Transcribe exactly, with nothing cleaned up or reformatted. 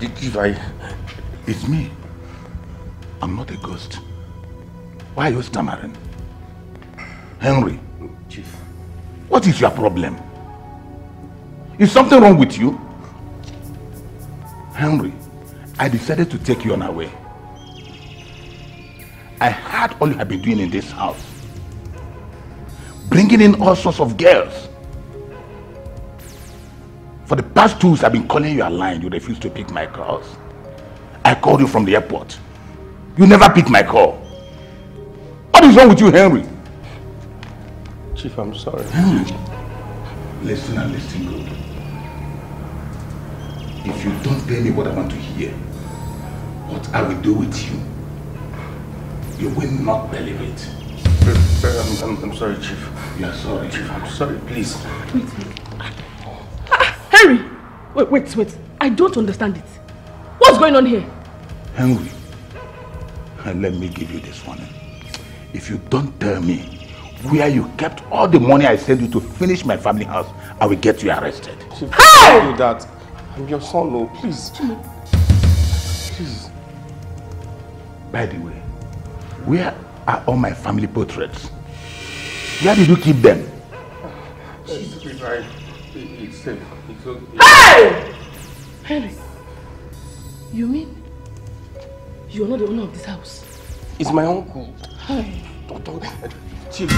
Levi, it's me. I'm not a ghost. Why are you stammering? Henry. Chief. What is your problem? Is something wrong with you? Henry, I decided to take you on away. I heard all you have been doing in this house. Bringing in all sorts of girls. For the past two weeks, I've been calling you a line. You refuse to pick my calls. I called you from the airport. You never pick my call. What is wrong with you, Henry? Chief, I'm sorry. Henry, listen and listen good. If you don't tell me what I want to hear, what I will do with you, you will not believe it. I'm, I'm, I'm sorry, Chief. You are sorry, Chief. I'm sorry, please. Wait. Henry! Wait, wait, wait. I don't understand it. What's going on here? Henry, let me give you this warning. If you don't tell me where you kept all the money I sent you to finish my family house, I will get you arrested. Chief, hey! Don't do that. I'm your son, no. Please. Please. By the way, where are all my family portraits? Where did you keep them? Jesus. It's safe. It's okay. Hey! Henry, you mean you're not the owner of this house? It's my uncle. Hey. Don't, don't. Chief.